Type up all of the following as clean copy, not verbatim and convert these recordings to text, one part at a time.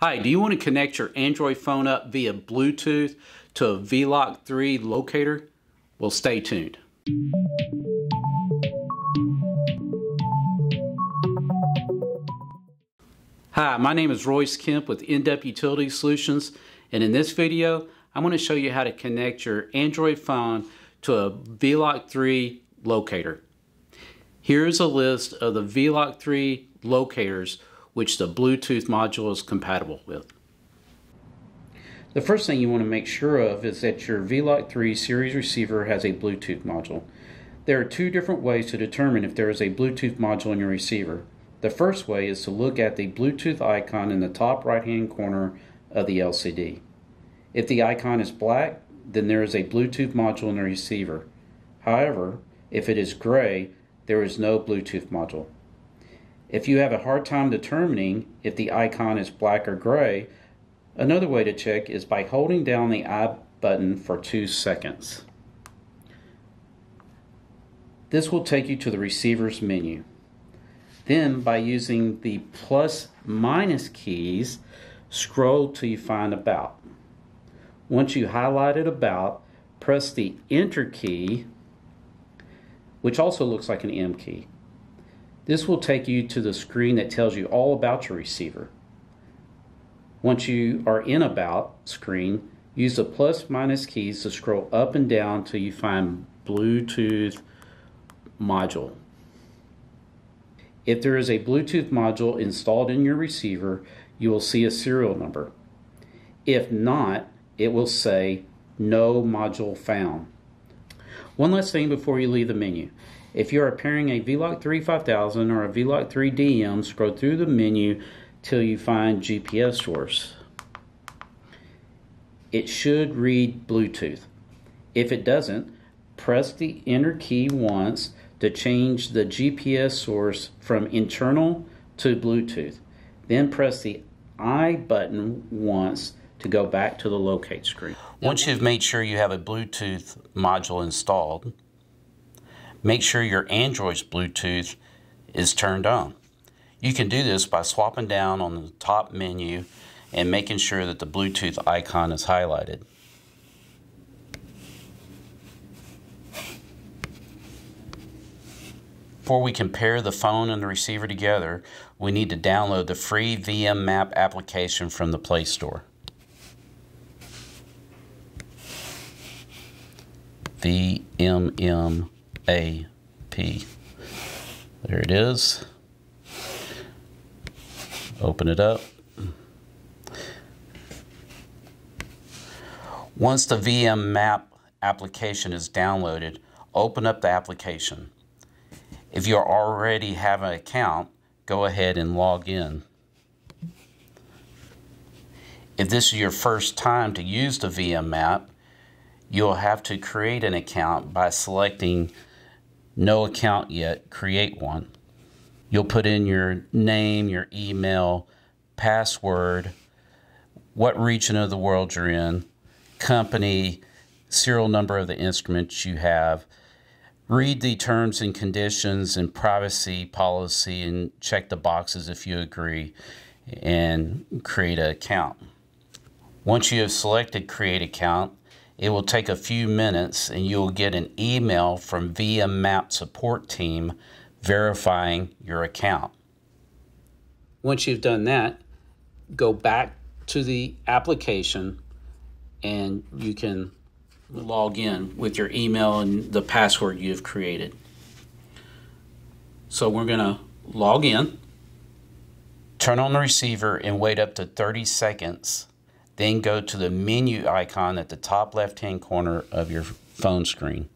Hi, do you want to connect your Android phone up via Bluetooth to a vLoc3 locator? Well, stay tuned. Hi, my name is Royce Kemp with In-Depth Utility Solutions, and in this video, I'm going to show you how to connect your Android phone to a vLoc3 locator. Here's a list of the vLoc3 locators which the Bluetooth module is compatible with. The first thing you want to make sure of is that your vLoc3 series receiver has a Bluetooth module. There are two different ways to determine if there is a Bluetooth module in your receiver. The first way is to look at the Bluetooth icon in the top right-hand corner of the LCD. If the icon is black, then there is a Bluetooth module in the receiver. However, if it is gray, there is no Bluetooth module. If you have a hard time determining if the icon is black or gray, another way to check is by holding down the I button for 2 seconds. This will take you to the receiver's menu. Then, by using the plus minus keys, scroll till you find About. Once you highlighted About, press the Enter key, which also looks like an M key. This will take you to the screen that tells you all about your receiver. Once you are in About screen, use the plus minus keys to scroll up and down till you find Bluetooth module. If there is a Bluetooth module installed in your receiver, you will see a serial number. If not, it will say no module found. One last thing before you leave the menu. If you are pairing a vLoc3-5000 or a vLoc3-DM, scroll through the menu till you find GPS source. It should read Bluetooth. If it doesn't, press the Enter key once to change the GPS source from internal to Bluetooth. Then press the I button once to go back to the locate screen. Once you've made sure you have a Bluetooth module installed, make sure your Android's Bluetooth is turned on. You can do this by swapping down on the top menu and making sure that the Bluetooth icon is highlighted. Before we can pair the phone and the receiver together, we need to download the free VMMap application from the Play Store. VMMap. There it is. Open it up. Once the VMMap application is downloaded, open up the application. If you already have an account, go ahead and log in. If this is your first time to use the VMMap, you'll have to create an account by selecting No Account Yet, Create One. You'll put in your name, your email, password, what region of the world you're in, company, serial number of the instruments you have, read the terms and conditions and privacy policy, and check the boxes if you agree, and create an account. Once you have selected Create Account, it will take a few minutes and you'll get an email from VMMap support team verifying your account. Once you've done that, go back to the application and you can log in with your email and the password you've created. So we're going to log in, turn on the receiver and wait up to 30 seconds. Then go to the menu icon at the top left-hand corner of your phone screen.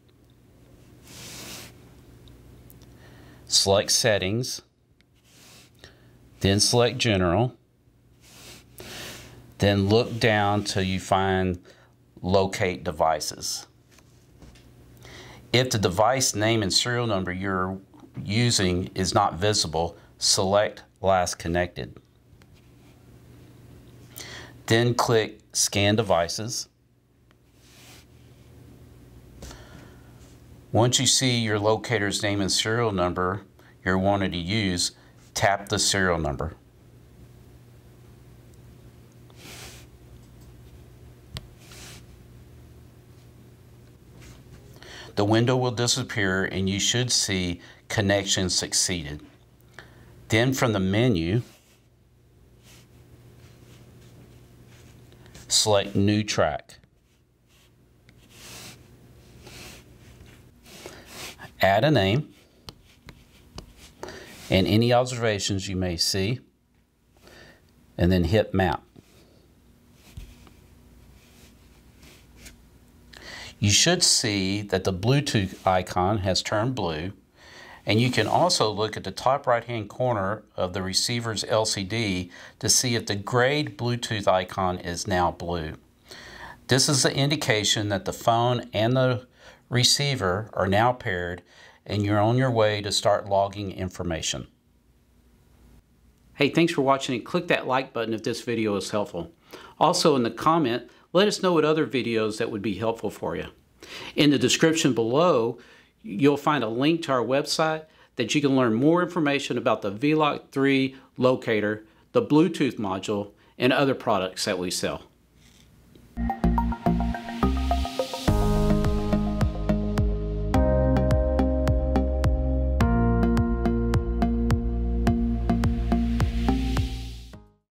Select Settings, then select General, then look down till you find Locate Devices. If the device name and serial number you're using is not visible, select Last Connected. Then click Scan Devices. Once you see your locator's name and serial number you're wanting to use, tap the serial number. the window will disappear and you should see connection succeeded. Then from the menu, select new track. Add a name and any observations you may see, and then hit map. You should see that the Bluetooth icon has turned blue, and you can also look at the top right-hand corner of the receiver's LCD to see if the grayed Bluetooth icon is now blue. This is the indication that the phone and the receiver are now paired, and you're on your way to start logging information. Hey, thanks for watching, and click that like button if this video is helpful. Also, in the comment, let us know what other videos that would be helpful for you. In the description below, you'll find a link to our website that you can learn more information about the vLoc3 locator, the Bluetooth module, and other products that we sell.